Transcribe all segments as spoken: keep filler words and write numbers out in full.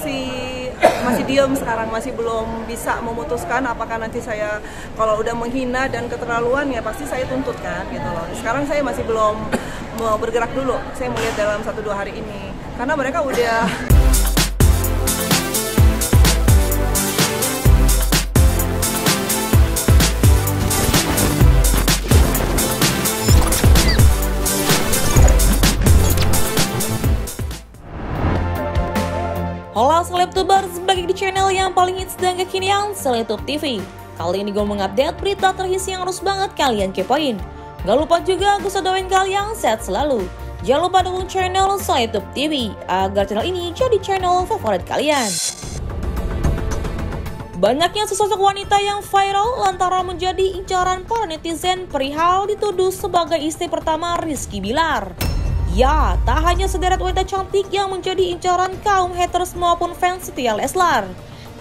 masih masih diam sekarang, masih belum bisa memutuskan apakah nanti saya kalau udah menghina dan keterlaluan ya pasti saya tuntutkan gitu loh. Sekarang saya masih belum mau bergerak dulu, saya melihat dalam satu dua hari ini karena mereka udah Hola SelebTuber, sebagai di channel yang paling hits dan kekinian SelebTube T V. Kali ini gue mengupdate berita terhits yang harus banget kalian kepoin. Gak lupa juga gue doain kalian sehat selalu. Jangan lupa dukung channel SelebTube T V agar channel ini jadi channel favorit kalian. Banyaknya sesosok wanita yang viral lantaran menjadi incaran para netizen perihal dituduh sebagai istri pertama Rizky Billar. Ya, tak hanya sederet wanita cantik yang menjadi incaran kaum haters maupun fans setia Leslar.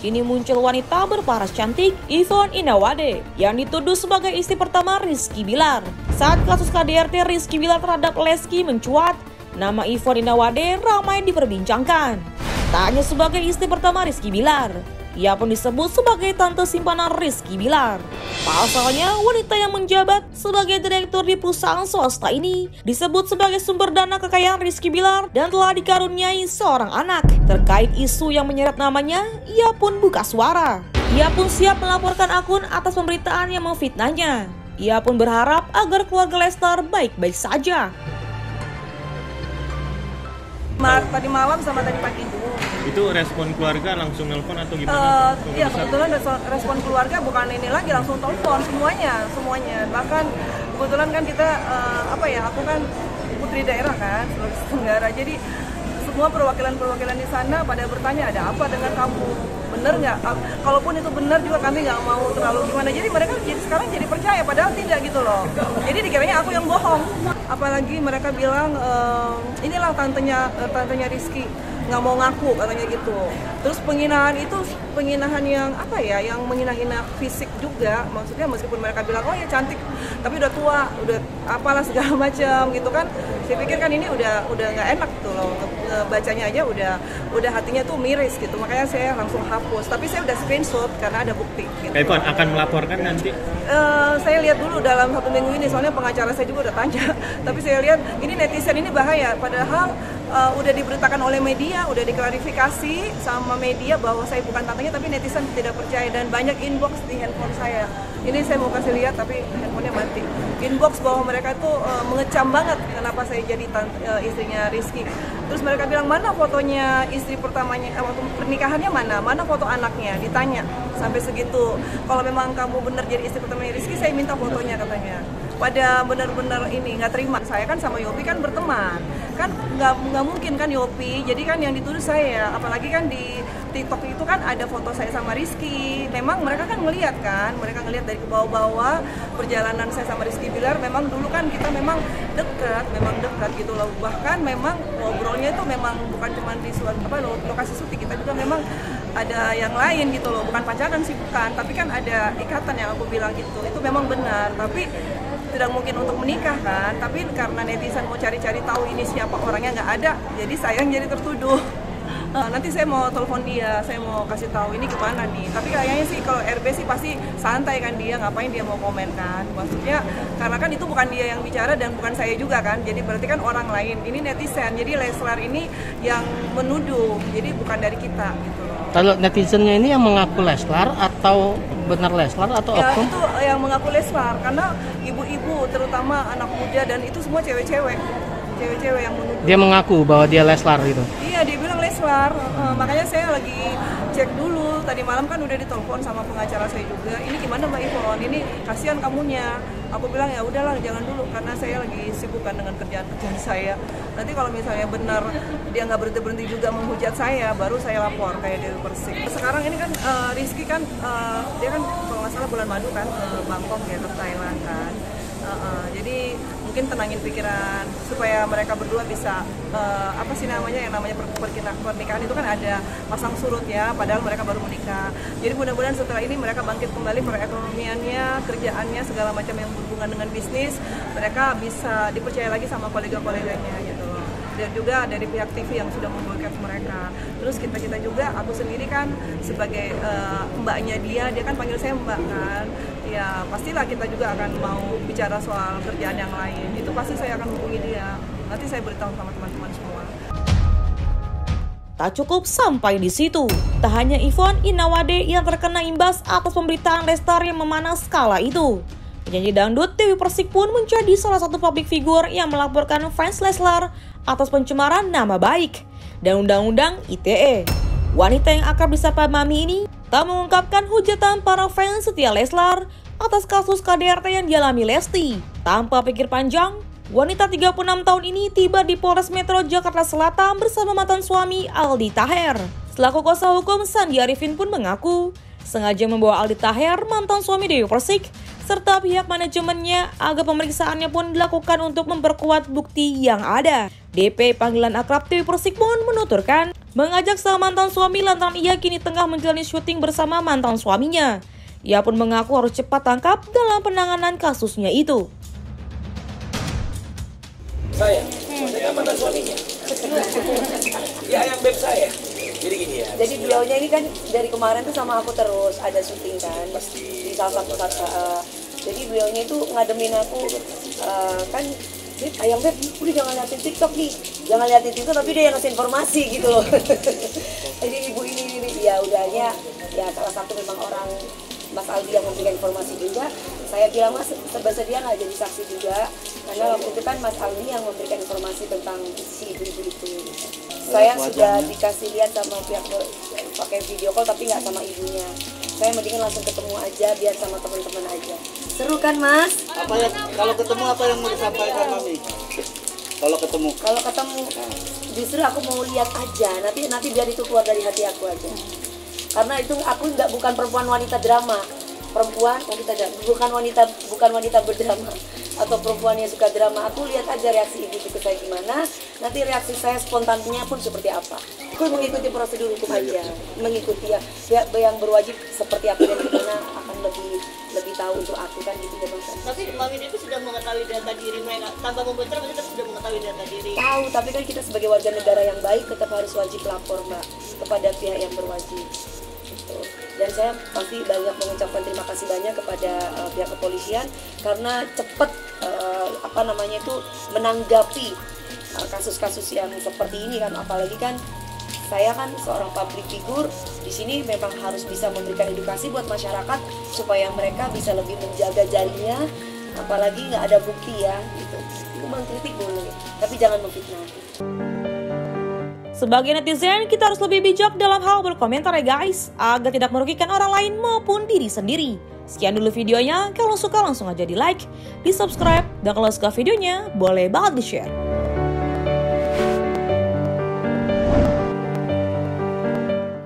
Kini muncul wanita berparas cantik, Ivonne Inawade, yang dituduh sebagai istri pertama Rizky Billar. Saat kasus K D R T Rizky Billar terhadap Lesky mencuat, nama Ivonne Inawade ramai diperbincangkan. Tak hanya sebagai istri pertama Rizky Billar, ia pun disebut sebagai tante simpanan Rizky Billar. Pasalnya, wanita yang menjabat sebagai direktur di perusahaan swasta ini disebut sebagai sumber dana kekayaan Rizky Billar dan telah dikaruniai seorang anak. Terkait isu yang menyeret namanya, ia pun buka suara. Ia pun siap melaporkan akun atas pemberitaan yang memfitnahnya. Ia pun berharap agar keluarga Leslar baik-baik saja. Maret tadi malam sama tadi pagi itu. Itu respon keluarga langsung nelpon atau gimana? Iya, uh, kebetulan respon keluarga bukan ini lagi, langsung telepon semuanya, semuanya. Bahkan kebetulan kan kita uh, apa ya, aku kan putri daerah kan, Sulawesi Tenggara. Jadi semua perwakilan-perwakilan di sana pada bertanya ada apa dengan kamu, bener nggak? Kalaupun itu bener juga kami nggak mau terlalu gimana. Jadi mereka jadi sekarang jadi percaya, padahal tidak gitu loh. Jadi dikiranya aku yang bohong. Apalagi mereka bilang ehm, inilah tantenya tantenya Rizky nggak mau ngaku katanya gitu. Terus penghinaan itu penghinaan yang apa ya, yang menghina-hina fisik juga, maksudnya meskipun mereka bilang oh ya cantik tapi udah tua, udah apalah segala macam gitu kan. Saya pikir kan ini udah udah nggak enak tuh loh, bacanya aja udah udah hatinya tuh miris gitu, makanya saya langsung hapus. Tapi saya udah screenshot karena ada bukti gitu. Ipon akan melaporkan nanti? Uh, saya lihat dulu dalam satu minggu ini, soalnya pengacara saya juga udah tanya. Tapi saya lihat ini netizen ini bahaya, padahal uh, udah diberitakan oleh media, udah diklarifikasi sama media bahwa saya bukan tantenya, tapi netizen tidak percaya dan banyak inbox di handphone saya. Ini saya mau kasih lihat tapi handphonenya mati. Inbox bahwa mereka tuh uh, mengecam banget kenapa saya jadi tante, uh, istrinya Rizky. Terus mereka bilang mana fotonya istri pertamanya, eh, waktu pernikahannya mana, mana foto anaknya, ditanya sampai segitu. Kalau memang kamu bener jadi istri pertamanya Rizky, saya minta fotonya katanya. Pada benar-benar ini nggak terima. Saya kan sama Yopi kan berteman, kan nggak nggak mungkin kan Yopi. Jadi kan yang dituduh saya, apalagi kan di TikTok itu kan ada foto saya sama Rizky. Memang mereka kan ngelihat kan, mereka ngelihat dari ke bawah-bawah perjalanan saya sama Rizky Billar. Memang dulu kan kita memang dekat, memang dekat gitu loh. Bahkan memang ngobrolnya itu memang bukan cuma di suatu apa lokasi syuting, kita juga memang ada yang lain gitu loh. Bukan pacaran sih bukan, tapi kan ada ikatan yang aku bilang gitu. Itu memang benar, tapi tidak mungkin untuk menikah kan. Tapi karena netizen mau cari-cari tahu ini siapa orangnya nggak ada, jadi saya yang jadi tertuduh. Nanti saya mau telepon dia, saya mau kasih tahu ini kemana nih. Tapi kayaknya sih kalau R B sih pasti santai kan dia, ngapain dia mau komen kan. Maksudnya karena kan itu bukan dia yang bicara dan bukan saya juga kan. Jadi berarti kan orang lain, ini netizen. Jadi Leslar ini yang menuduh, jadi bukan dari kita gitu. Kalau netizennya ini yang mengaku Leslar atau benar Leslar atau ya, oknum? Itu yang mengaku Leslar karena ibu-ibu terutama anak muda dan itu semua cewek-cewek. Cewek-cewek yang menuduh. Dia mengaku bahwa dia Leslar gitu? Iya, dia bilang Leslar. Uh, makanya saya lagi cek dulu. Tadi malam kan udah ditelepon sama pengacara saya juga. Ini gimana Mbak Ivonne? Ini kasihan kamunya. Aku bilang ya udahlah jangan dulu karena saya lagi sibukkan dengan kerjaan-kerjaan saya. Nanti kalau misalnya benar dia nggak berhenti-berhenti juga menghujat saya, baru saya lapor kayak Dewi Persik. Sekarang ini kan uh, Rizky kan, uh, dia kan kalau nggak salah bulan madu kan, uh, Bangkok ya, ke Thailand kan. Uh, uh, jadi mungkin tenangin pikiran supaya mereka berdua bisa uh, apa sih namanya yang namanya pernikahan itu kan ada pasang surut ya, padahal mereka baru menikah. Jadi mudah-mudahan setelah ini mereka bangkit kembali perekonomiannya, kerjaannya, segala macam yang berhubungan dengan bisnis, mereka bisa dipercaya lagi sama kolega-koleganya gitu. dan juga dari pihak T V yang sudah memboykot mereka. Terus kita-kita juga, aku sendiri kan sebagai uh, mbaknya dia, dia kan panggil saya mbak kan. Ya pastilah kita juga akan mau bicara soal kerjaan yang lain, itu pasti saya akan hubungi dia. Nanti saya beritahu sama teman-teman semua. Tak cukup sampai di situ. Tak hanya Ivonne Inawade yang terkena imbas atas pemberitaan Leslar yang memanas kala itu. Penyanyi dangdut Dewi Persik pun menjadi salah satu publik figur yang melaporkan fans Leslar atas pencemaran nama baik dan undang-undang I T E. Wanita yang akrab disapa Mami ini tak mengungkapkan hujatan para fans setia Leslar atas kasus K D R T yang dialami Lesti. Tanpa pikir panjang, wanita tiga puluh enam tahun ini tiba di Polres Metro Jakarta Selatan bersama mantan suami Aldi Taher. Selaku kuasa hukum, Sandi Arifin pun mengaku sengaja membawa Aldi Taher, mantan suami Dewi Persik, serta pihak manajemennya agar pemeriksaannya pun dilakukan untuk memperkuat bukti yang ada. D P panggilan akrab Dewi Persik pun menuturkan mengajak sang mantan suami lantaran ia kini tengah menjalani syuting bersama mantan suaminya. Ia pun mengaku harus cepat tangkap dalam penanganan kasusnya itu. Saya, saya mantan suaminya. Ya, yang beb saya. Jadi gini ya. Jadi beliaunya ini kan dari kemarin tuh sama aku terus ada syuting kan. Pasti. Di salah satu kata. Uh, jadi beliaunya itu ngademin aku uh, kan. Ayang beb, udah jangan liatin TikTok nih. Jangan liatin TikTok, tapi dia yang ngasih informasi gitu loh. Jadi ibu ini ini ya udahnya ya salah satu memang orang Mas Aldi yang memberikan informasi juga. Saya bilang mas bersedia nggak jadi saksi juga, karena waktu itu kan Mas Aldi yang memberikan informasi tentang si ibu-ibu itu. Saya sudah dikasih lihat sama pihak pakai video call tapi nggak sama ibunya. Saya mendingan langsung ketemu aja biar sama teman-teman aja. Seru kan mas? Apa yang, kalau ketemu apa yang mau disampaikan mami? Kalau ketemu? Kalau ketemu, justru aku mau lihat aja. Nanti nanti biar itu keluar dari hati aku aja. Karena itu aku nggak bukan perempuan wanita drama, perempuan wanita bukan wanita bukan wanita berdrama atau perempuan yang suka drama. Aku lihat aja reaksi ibu itu ke saya gimana, nanti reaksi saya spontannya pun seperti apa. Aku mengikuti prosedur hukum aja, mengikuti ya, ya yang berwajib seperti apa dan gimana akan lebih lebih tahu untuk aku kan gitu ya mas. Tapi mami itu sudah mengetahui data diri mereka tanpa membentar, mereka sudah mengetahui data diri. Tahu, tapi kan kita sebagai warga negara yang baik tetap harus wajib lapor mbak kepada pihak yang berwajib. Dan saya pasti banyak mengucapkan terima kasih banyak kepada uh, pihak kepolisian karena cepat uh, apa namanya itu menanggapi kasus-kasus uh, yang seperti ini kan, apalagi kan saya kan seorang public figure di sini memang harus bisa memberikan edukasi buat masyarakat supaya mereka bisa lebih menjaga jarinya, apalagi nggak ada bukti ya gitu. Mengkritik boleh, tapi jangan memfitnah. Sebagai netizen, kita harus lebih bijak dalam hal berkomentar ya guys, agar tidak merugikan orang lain maupun diri sendiri. Sekian dulu videonya, kalau suka langsung aja di like, di subscribe, dan kalau suka videonya boleh banget di share.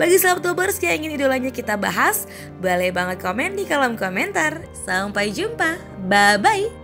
Bagi SelebTubers yang ingin idolanya kita bahas, boleh banget komen di kolom komentar. Sampai jumpa, bye-bye!